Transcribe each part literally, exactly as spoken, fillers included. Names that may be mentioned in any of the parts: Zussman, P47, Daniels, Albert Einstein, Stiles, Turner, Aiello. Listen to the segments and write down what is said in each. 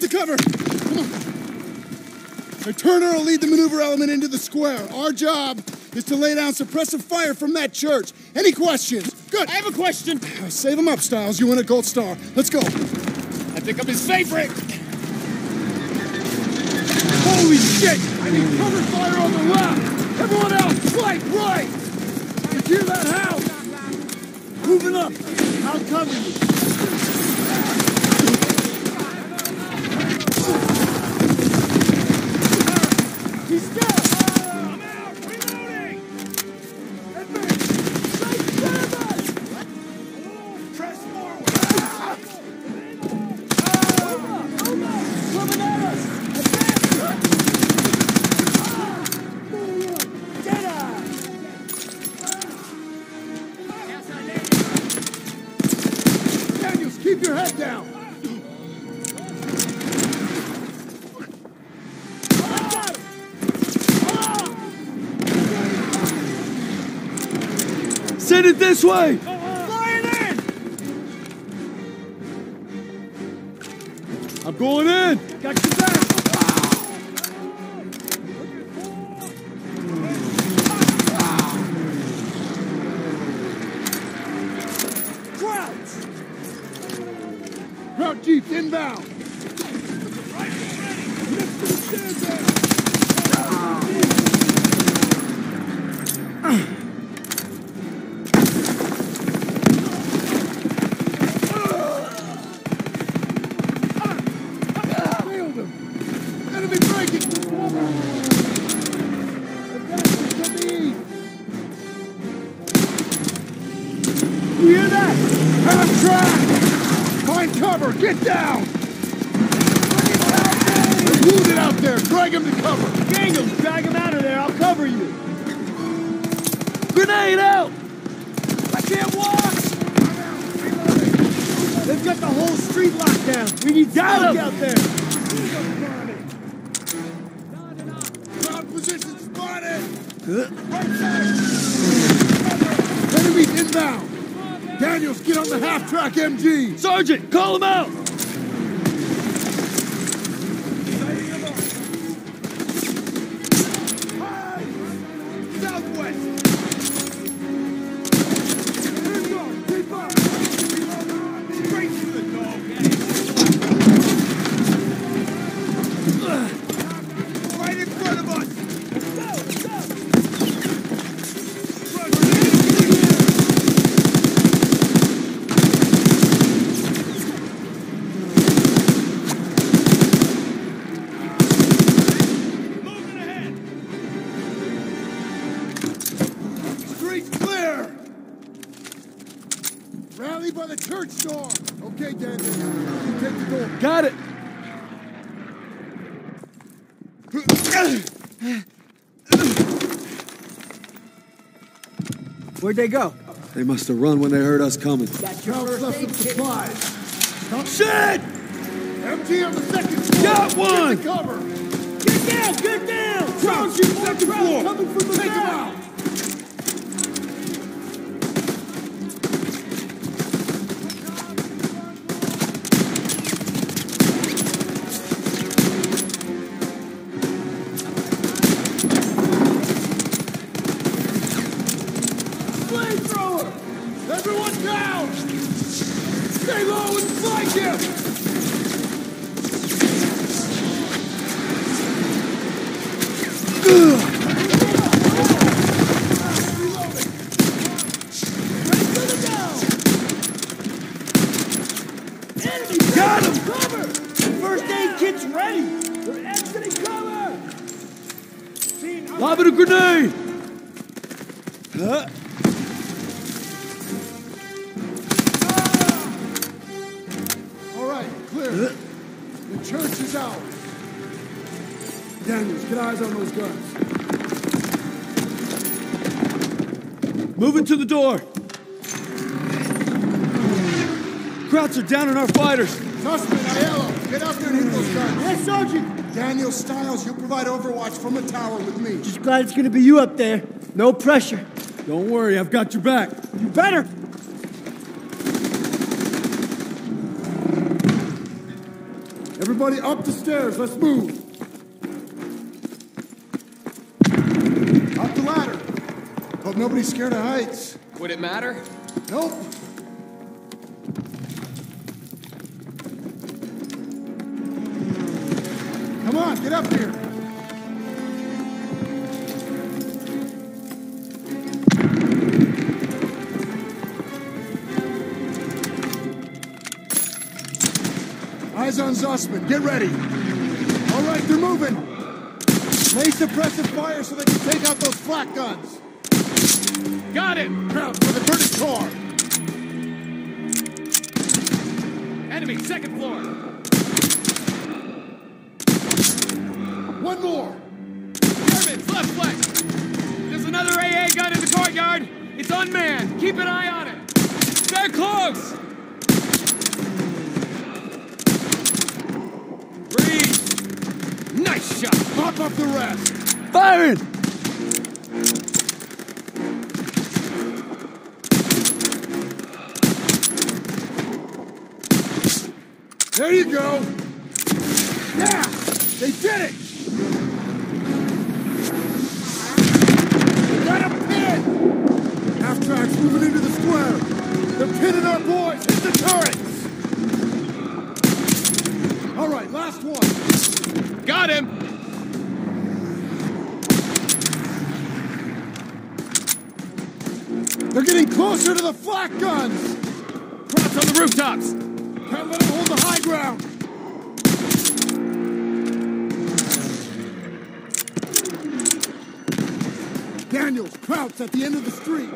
get to cover! Come on. Now, Turner will lead the maneuver element into the square. Our job is to lay down suppressive fire from that church. Any questions? Good. I have a question. Save him up, Stiles. You win a gold star. Let's go. I pick up his favorite. Holy shit! I need cover fire on the left. Everyone else, flank right. You hear that howl? Moving up. I'll cover you. He's down. I'm out. Reloading. Advance. Safe canvas. Press forward. Over. Over. Coming at us. Advance. Dead eye. Daniels, keep your head down. Send it this way! Oh, uh, flying in! I'm going in! Got your back! Crowds! Crowd jeep inbound! Right, get down! They're wounded out there! Drag him to cover! Daniels, drag him out of there! I'll cover you! Grenade out! I can't walk! They've got the whole street locked down! We need down out there! Crowd position spotted! Right there! Enemies inbound! Daniels, get on the half-track M G! Sergeant, call him out! Got it! Where'd they go? They must have run when they heard us coming. Got your left with supplies. Stop. Shit! M T on the second floor! Got one! Get cover! Get down! Get down! Crowd you second floor! Coming from the Take out! To the door. Krauts are down on our fighters. Zussman, Aiello, get out there and hit those guns. Yes, Sergeant. Daniel, Stiles, you'll provide overwatch from the tower with me. Just glad it's gonna be you up there. No pressure. Don't worry, I've got your back. You better. Everybody up the stairs, let's move! Up the ladder! Hope nobody's scared of heights. Would it matter? Nope! Come on, get up here! Eyes on Zussman. Get ready. All right, they're moving. Lay suppressive fire so they can take out those flak guns. Got it. Now for the British car. Enemy, second floor. One more. Germans, left flank. There's another A A gun in the courtyard. It's unmanned. Keep an eye on it. They're close. Nice shot! Pop up the rest! Firing! There you go! Yeah! They did it! We got a pin! Half-tracks moving into the square! They're pinning our boys! Hit the turrets! Alright, last one! Got him! They're getting closer to the flak guns! Cross on the rooftops! Can't let them hold the high ground! Daniels crouched at the end of the street!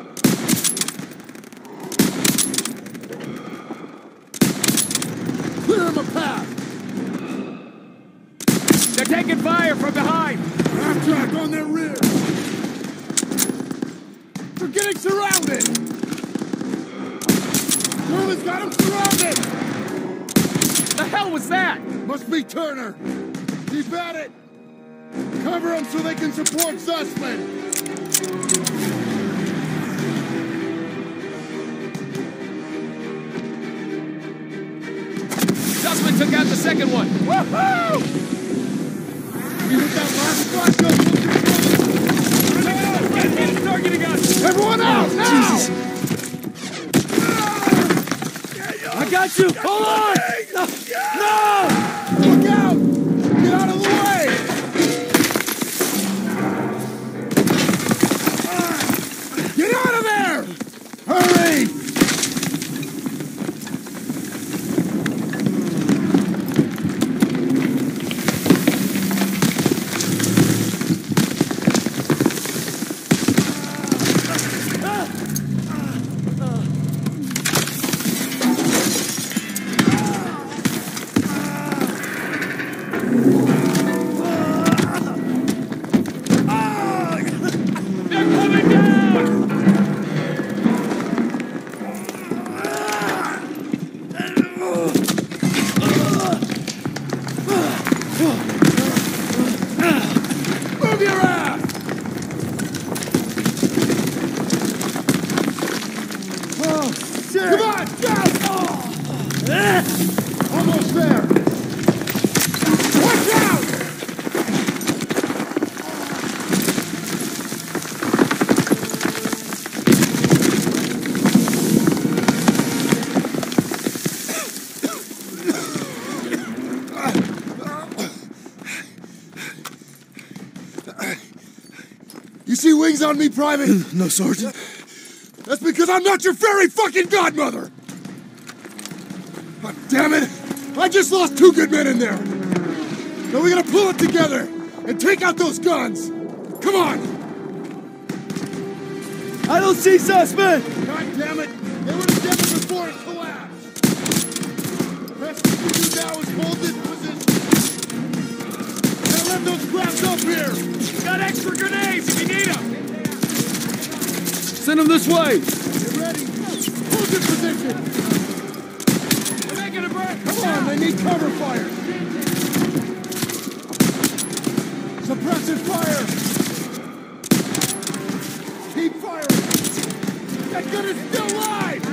Clear him a path! They're taking fire from behind! Half-track on their rear! They're getting surrounded! Turner's got him surrounded! The hell was that? Must be Turner! Keep at it! Cover them so they can support Zussman! Zussman took out the second one! Woohoo! You hit that last shot, go! Get the targeting us! Everyone out! Now! Jesus. I got you! Hold on! No! No! Look out! Get out of the way! Get out of there! Hurry! You see wings on me, Private? No, Sergeant. That's because I'm not your fairy fucking godmother! God damn it! I just lost two good men in there! Now we gotta pull it together and take out those guns! Come on! I don't see Zussman! God damn it! They were together before it collapsed! The best we can do now is hold this position! Gotta let those crabs up here! Got extra grenades if you need them! Send them this way! Get ready! Hold this position! We're making a break! Come on, they need cover fire! Suppressive fire! Keep firing! That gun is still live!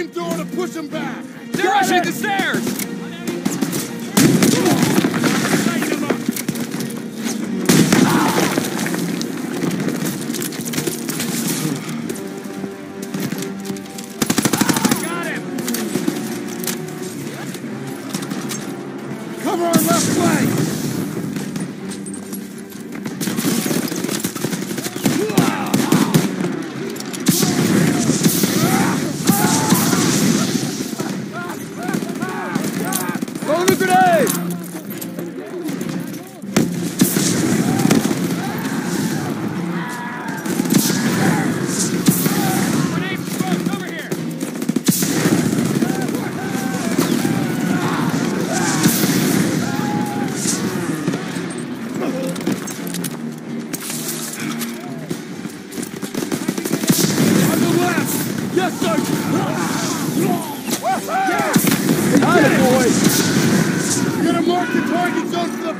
flamethrower to push him back! They're rushing the stairs!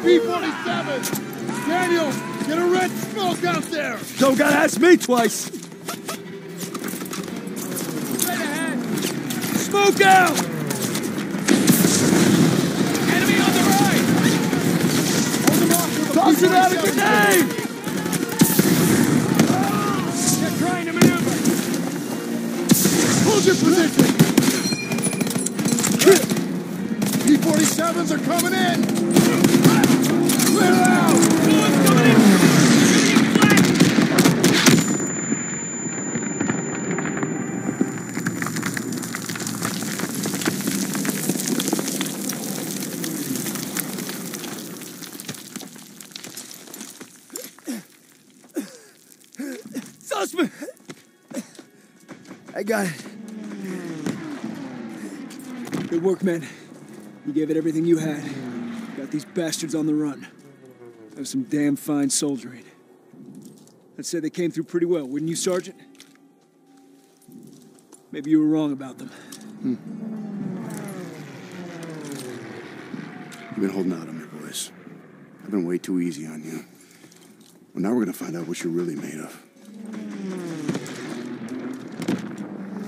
P forty-seven! Daniels, get a red smoke out there! Don't gotta ask me twice! Straight ahead! Smoke out! Enemy on the right! On the mark! Toss it out of grenade! They're trying to maneuver! Hold your position! P forty-sevens are coming in! Clear out! Someone's coming in! Shooting flat! Zussman! I got it. Good work, man. You gave it everything you had. Got these bastards on the run. That was some damn fine soldiering. I'd say they came through pretty well, wouldn't you, Sergeant? Maybe you were wrong about them. Hmm. You've been holding out on me, boys. I've been way too easy on you. Well, now we're gonna find out what you're really made of.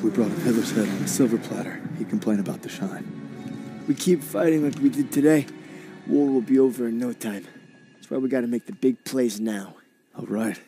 We brought a peddler's head on a silver platter. He complained about the shine. We keep fighting like we did today. War will be over in no time. That's why we gotta make the big plays now. All right.